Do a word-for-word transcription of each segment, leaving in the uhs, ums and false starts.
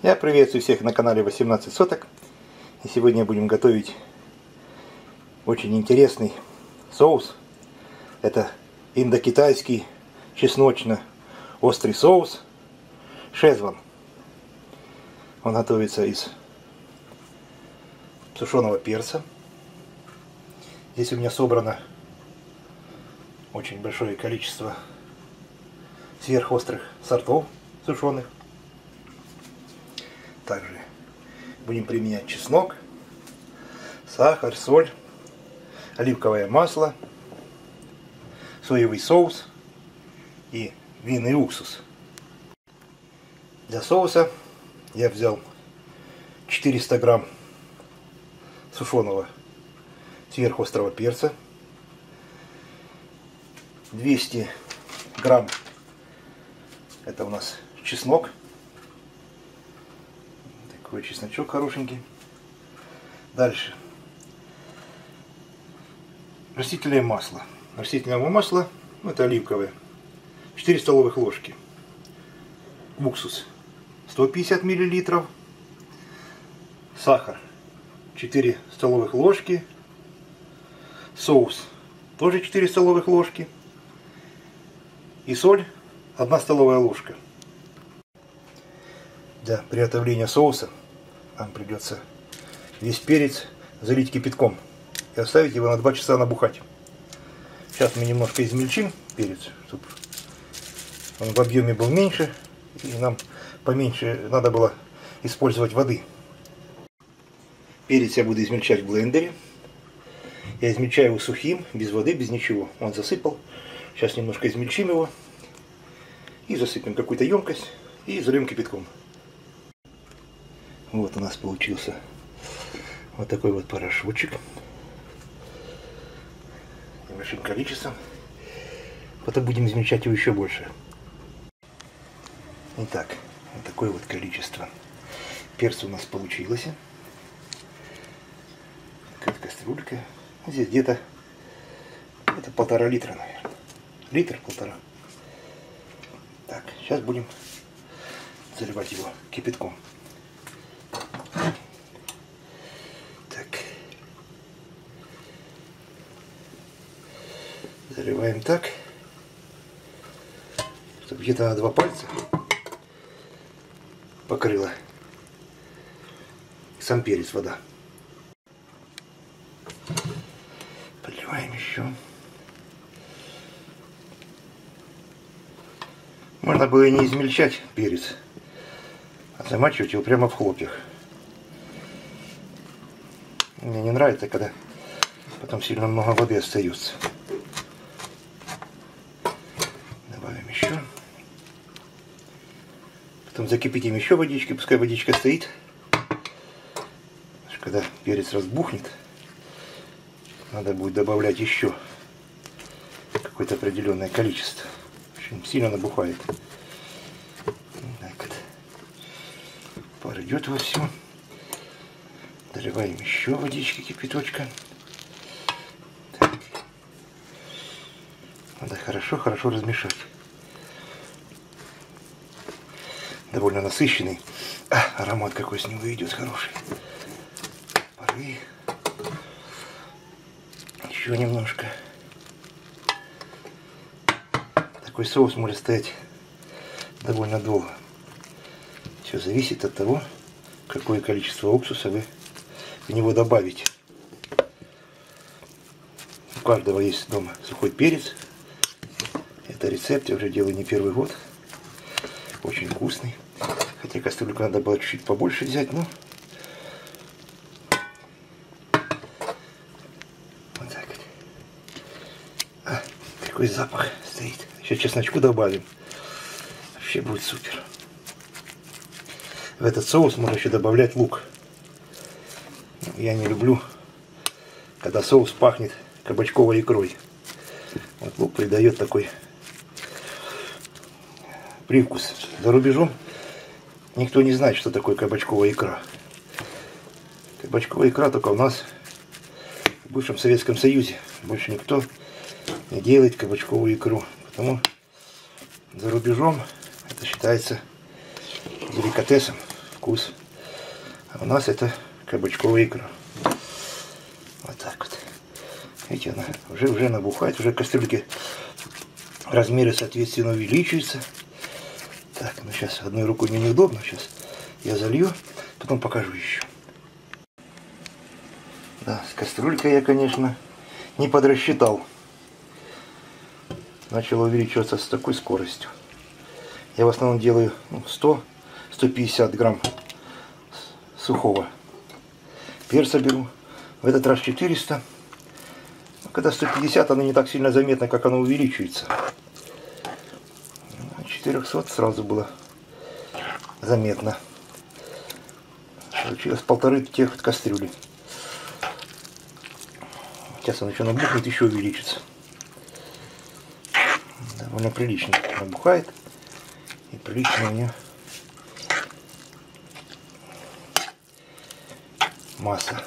Я приветствую всех на канале восемнадцать соток. И сегодня будем готовить очень интересный соус. Это индокитайский чесночно-острый соус Schezwan. Он готовится из сушеного перца. Здесь у меня собрано очень большое количество сверхострых сортов сушеных. Также будем применять чеснок, сахар, соль, оливковое масло, соевый соус и винный уксус. Для соуса я взял четыреста грамм сушеного сверхострого перца, двести грамм это у нас чеснок. Такой чесночок хорошенький. Дальше. Растительное масло. Растительного масла, ну, это оливковое, четыре столовых ложки. Уксус сто пятьдесят миллилитров. Сахар четыре столовых ложки. Соус тоже четыре столовых ложки. И соль одна столовая ложка. Для приготовления соуса нам придется весь перец залить кипятком и оставить его на два часа набухать. Сейчас мы немножко измельчим перец, чтобы он в объеме был меньше, и нам поменьше надо было использовать воды. Перец я буду измельчать в блендере. Я измельчаю его сухим, без воды, без ничего. Он засыпал. Сейчас немножко измельчим его и засыпем какую-то емкость и зальем кипятком. Вот у нас получился вот такой вот порошочек небольшим количеством. Потом будем измельчать его еще больше. Итак, вот такое вот количество перца у нас получилось. Такая кастрюлька. Здесь где-то это полтора литра, наверное. Литр, полтора. Так, сейчас будем заливать его кипятком. Заливаем так, чтобы где-то на два пальца покрыла сам перец вода. Подливаем еще. Можно было и не измельчать перец, а замачивать его прямо в хлопьях. Мне не нравится, когда потом сильно много воды остается. Закипятим еще водички, пускай водичка стоит. Когда перец разбухнет, надо будет добавлять еще какое-то определенное количество. Очень сильно набухает. Так вот. Пар идет во всю. Доливаем еще водички, кипяточка. Так. Надо хорошо-хорошо размешать. Довольно насыщенный. А, аромат какой с него идет хороший. Поры. Еще немножко. Такой соус может стоять довольно долго. Все зависит от того, какое количество уксуса вы в него добавите. У каждого есть дома сухой перец. Это рецепт, я уже делаю не первый год. Очень вкусный. Хотя кастрюльку надо было чуть-чуть побольше взять, но... Вот так вот. А, такой запах стоит. Еще чесночку добавим. Вообще будет супер. В этот соус можно еще добавлять лук. Я не люблю, когда соус пахнет кабачковой икрой. Вот лук придает такой... привкус. За рубежом никто не знает, что такое кабачковая икра. Кабачковая икра только у нас в бывшем Советском Союзе. Больше никто не делает кабачковую икру. Потому за рубежом это считается деликатесом. вкус. А у нас это кабачковая икра. Вот так вот. Видите, она уже, уже набухает, уже кастрюльки размеры, соответственно, увеличиваются. Так, ну сейчас одной рукой мне неудобно. Сейчас я залью, потом покажу еще. Да, с кастрюлькой я, конечно, не подрасчитал. Начало увеличиваться с такой скоростью. Я в основном делаю ну, сто — сто пятьдесят грамм сухого перца беру. В этот раз четыреста. Когда сто пятьдесят, оно не так сильно заметно, как оно увеличивается. четыреста сразу было заметно. Получилось полторы тех вот кастрюли. Сейчас оно еще набухнет, еще увеличится. Довольно прилично набухает. И прилично у нее масса.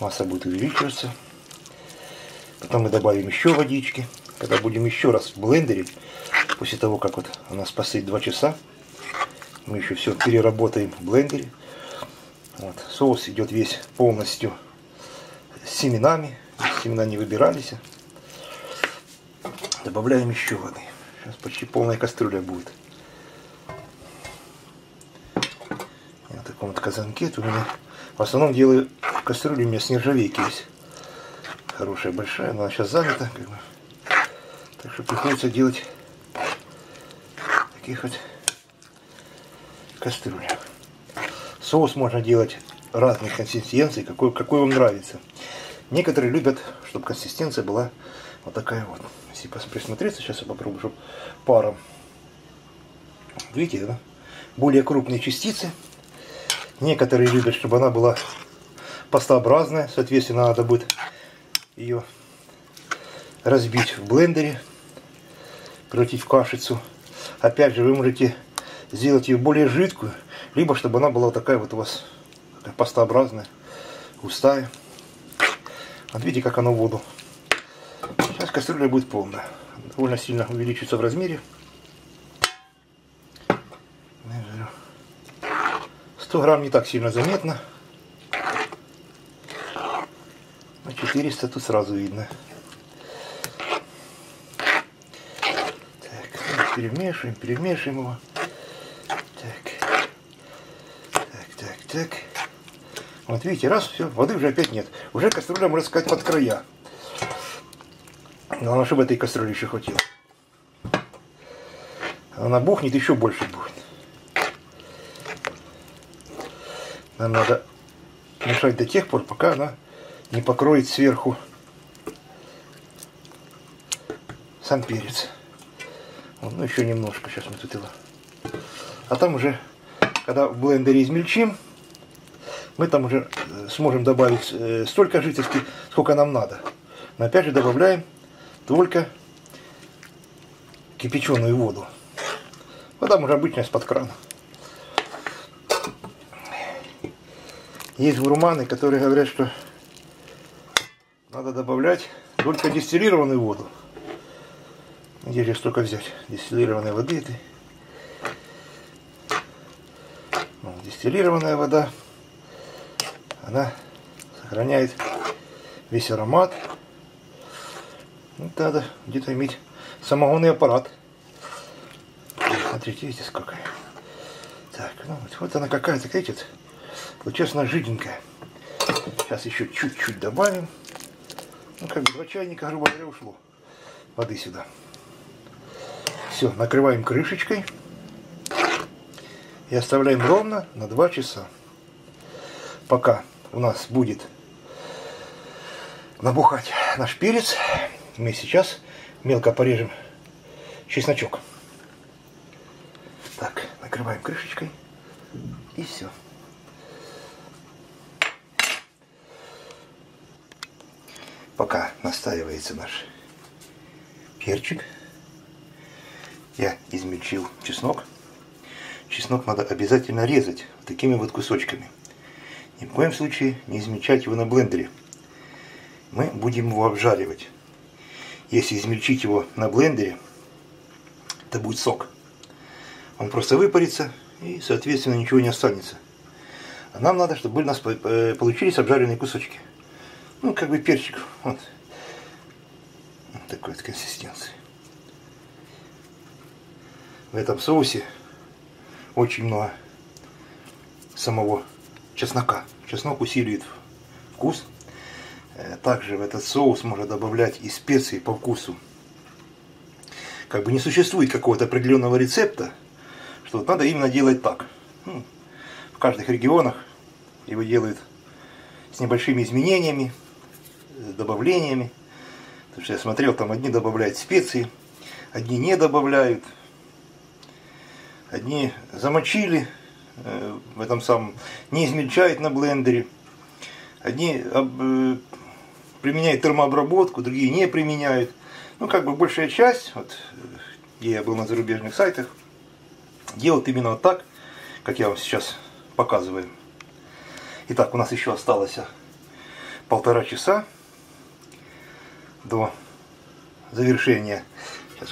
Масса будет увеличиваться. Потом мы добавим еще водички. Когда будем еще раз в блендере, после того, как вот у нас постоит два часа, мы еще все переработаем в блендере. Вот. Соус идет весь полностью с семенами. Семена не выбирались. Добавляем еще воды. Сейчас почти полная кастрюля будет. Я на таком вот казанке. Тут у меня в основном делаю кастрюлю, у меня с нержавейки есть. Хорошая, большая, но она сейчас занята. Как бы. Так что приходится делать таких вот кастрюль. Соус можно делать разных консистенций, какой, какой вам нравится. Некоторые любят, чтобы консистенция была вот такая вот. Если присмотреться, сейчас я попробую, чтобы паром. Видите, да? Более крупные частицы. Некоторые любят, чтобы она была пастообразная. Соответственно, надо будет ее разбить в блендере, превратить в кашицу. Опять же, вы можете сделать ее более жидкую, либо чтобы она была такая вот у вас такая пастообразная, густая. Вот видите, как она в воду. Сейчас кастрюля будет полная. Довольно сильно увеличится в размере. сто грамм не так сильно заметно. четыреста тут сразу видно. Так, перемешиваем, перемешиваем его. Так, так, так, так. Вот видите, раз, все, воды уже опять нет. Уже кастрюля, можно сказать, под края. Главное, чтобы этой кастрюли еще хватило. Она бухнет, еще больше будет. Нам надо мешать до тех пор, пока она не покроет сверху сам перец. Вот, ну еще немножко, сейчас мы тут его. А там уже, когда в блендере измельчим, мы там уже сможем добавить э, столько жидкости, сколько нам надо. Но опять же добавляем только кипяченую воду. Вода уже обычная из-под крана. Есть гурманы, которые говорят, что надо добавлять только дистиллированную воду. Где же столько взять? Дистиллированной воды этой. Ну, дистиллированная вода, она сохраняет весь аромат. Вот надо где-то иметь самогонный аппарат. Смотрите, видите, сколько. Так, ну вот, вот она какая-то, видите, вот честно, жиденькая. Сейчас еще чуть-чуть добавим. Ну, как бы два чайника, грубо говоря, ушло воды сюда. Все, накрываем крышечкой и оставляем ровно на два часа. Пока у нас будет набухать наш перец, мы сейчас мелко порежем чесночок. Так, накрываем крышечкой и все. Пока настаивается наш перчик, я измельчил чеснок. Чеснок надо обязательно резать вот такими вот кусочками. Ни в коем случае не измельчать его на блендере. Мы будем его обжаривать. Если измельчить его на блендере, это будет сок. Он просто выпарится и, соответственно, ничего не останется. А нам надо, чтобы у нас получились обжаренные кусочки. Ну, как бы перчик. Вот. Вот такой вот консистенции. В этом соусе очень много самого чеснока. Чеснок усиливает вкус. Также в этот соус можно добавлять и специи по вкусу. Как бы не существует какого-то определенного рецепта, что вот надо именно делать так. Ну, в каждых регионах его делают с небольшими изменениями, с добавлениями. Потому что я смотрел, там одни добавляют специи, одни не добавляют. Одни замочили э, в этом самом, не измельчают на блендере. Одни об, э, применяют термообработку, другие не применяют. Ну, как бы большая часть, вот, где я был на зарубежных сайтах, делают именно вот так, как я вам сейчас показываю. Итак, у нас еще осталось полтора часа до завершения. Сейчас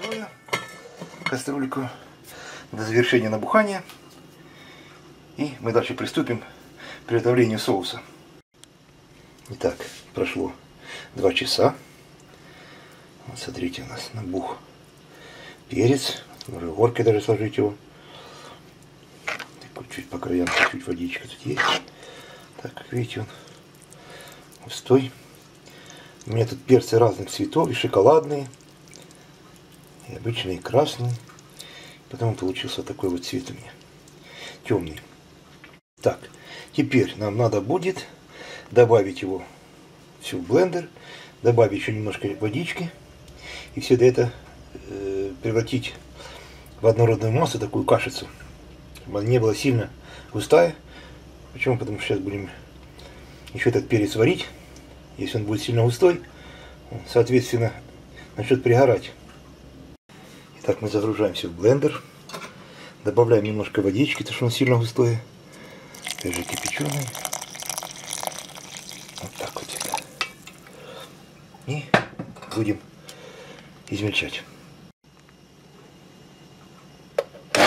закрою кастрюльку, до завершения набухания, и мы дальше приступим к приготовлению соуса. Итак, прошло два часа. Вот смотрите, у нас набух перец, можно горкой даже сложить его. Так, вот чуть по краям, чуть водичка тут есть. Так, видите, он густой. У меня тут перцы разных цветов, и шоколадные, и обычные, и красные. Потом получился такой вот цвет у меня, темный. Так, теперь нам надо будет добавить его все в блендер, добавить еще немножко водички. И все это э, превратить в однородную массу, такую кашицу. Чтобы она не была сильно густая. Почему? Потому что сейчас будем еще этот перец варить. Если он будет сильно густой, он, соответственно, начнет пригорать. Итак, мы загружаем все в блендер. Добавляем немножко водички, потому что он сильно густой. Опять же кипяченый. Вот так вот это. И будем измельчать. Во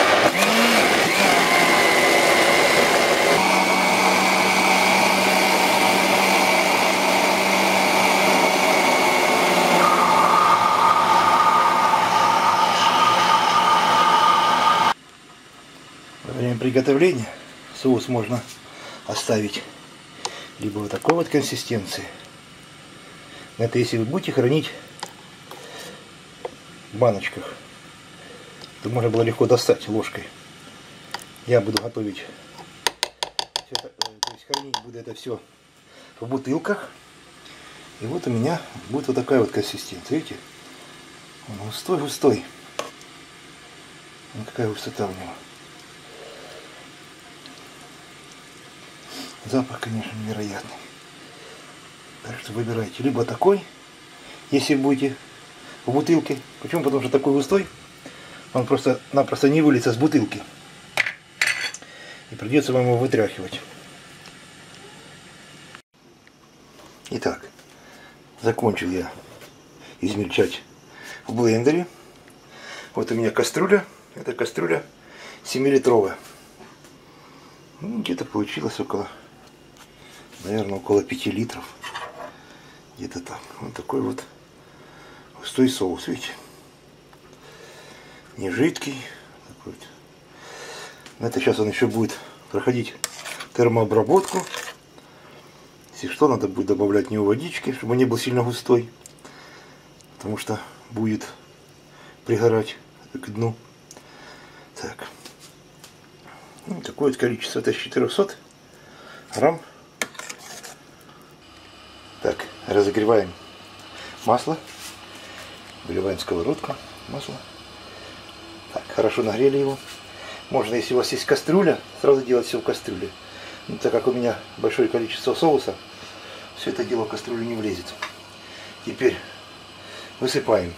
время приготовления соус можно оставить либо вот такой вот консистенции. Это если вы будете хранить в баночках, то можно было легко достать ложкой. Я буду готовить, все, то есть хранить буду это все в бутылках. И вот у меня будет вот такая вот консистенция. Видите? Он густой-густой. Вот какая густота у него. Запах, конечно, невероятный. Так что выбирайте либо такой, если будете в бутылке. Почему? Потому что такой густой, он просто-напросто не выльется с бутылки. И придется вам его вытряхивать. Итак, закончил я измельчать в блендере. Вот у меня кастрюля. Это кастрюля семилитровая. Где-то получилось около, наверное, около пяти литров. Где-то так. Вот такой вот густой соус, видите, не жидкий. Такой вот. Но это сейчас он еще будет проходить термообработку. Если что, надо будет добавлять в него водички, чтобы он не был сильно густой, потому что будет пригорать к дну. Так, ну, такое вот количество, это четыреста грамм. Так, разогреваем масло. Выливаем сковородку, масло. Так, хорошо нагрели его. Можно, если у вас есть кастрюля, сразу делать все в кастрюле. Но так как у меня большое количество соуса, все это дело в кастрюлю не влезет. Теперь высыпаем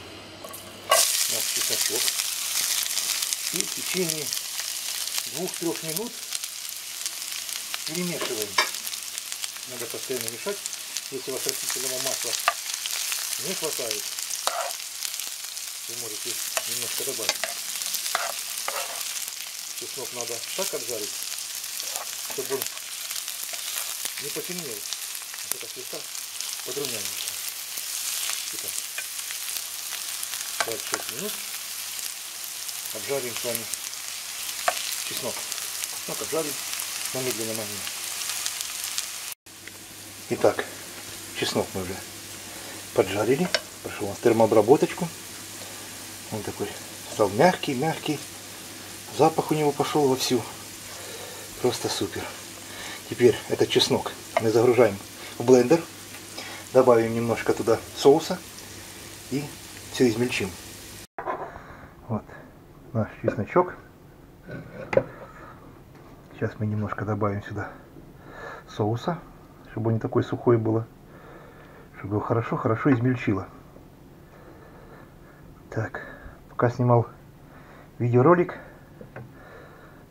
наш чесночок. И в течение двух-трех минут перемешиваем. Надо постоянно мешать, если у вас растительного масла не хватает. Вы можете немножко добавить. чеснок надо так обжарить, чтобы он не потемнел. Вот так слегка подрумянился. Итак, пять-шесть минут обжарим с вами чеснок. Чеснок обжарим на медленном огне. Итак, чеснок мы уже поджарили. Прошел у нас термообработочку. Он такой стал мягкий-мягкий. Запах у него пошел вовсю. Просто супер. Теперь этот чеснок мы загружаем в блендер. Добавим немножко туда соуса. И все измельчим. Вот наш чесночок. Сейчас мы немножко добавим сюда соуса, чтобы он не такой сухой был. Чтобы его хорошо-хорошо измельчило. Так, пока снимал видеоролик,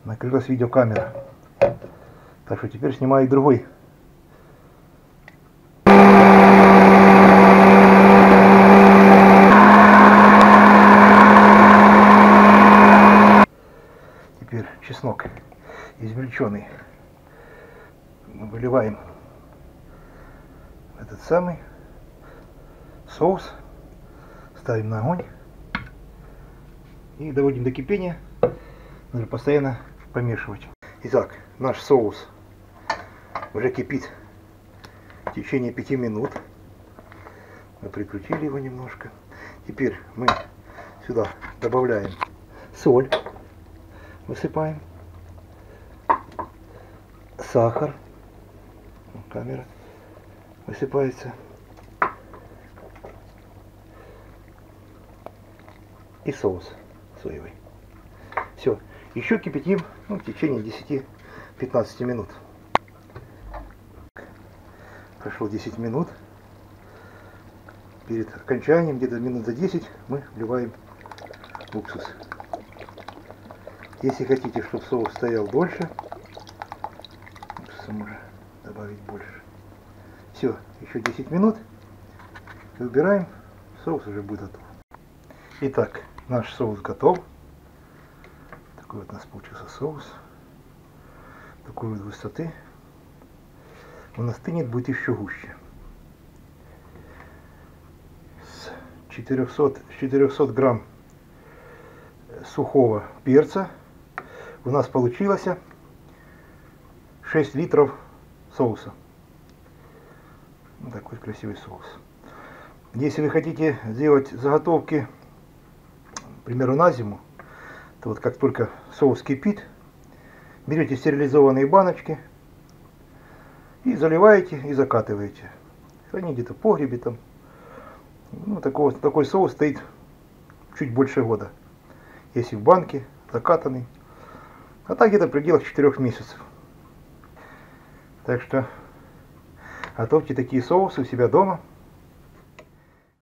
накрылась видеокамера. Так что теперь снимаю другой. Теперь чеснок измельченный мы выливаем в этот самый соус, ставим на огонь и доводим до кипения. Нужно постоянно помешивать. Итак, наш соус уже кипит в течение пяти минут. Мы прикрутили его немножко. Теперь мы сюда добавляем соль, высыпаем, сахар, камера высыпается, и соус соевый. Все. Еще кипятим, ну, в течение десяти-пятнадцати минут. Прошло десять минут. Перед окончанием, где-то минут за десять, мы вливаем уксус. Если хотите, чтобы соус стоял дольше, уксуса можно добавить больше. Все, еще десять минут. И убираем. Соус уже будет готов. Итак, наш соус готов. Вот у нас получился соус такой вот высоты. Он остынет, будет еще гуще. С четырёхсот, с четырёхсот грамм сухого перца у нас получилось шесть литров соуса. Вот такой красивый соус. Если вы хотите сделать заготовки, к примеру, на зиму, то вот как только соус кипит, берете стерилизованные баночки и заливаете и закатываете. Храните где-то в погребе там. Ну, такой, такой соус стоит чуть больше года. Если в банке, закатанный. А так где-то в пределах четырёх месяцев. Так что готовьте такие соусы у себя дома.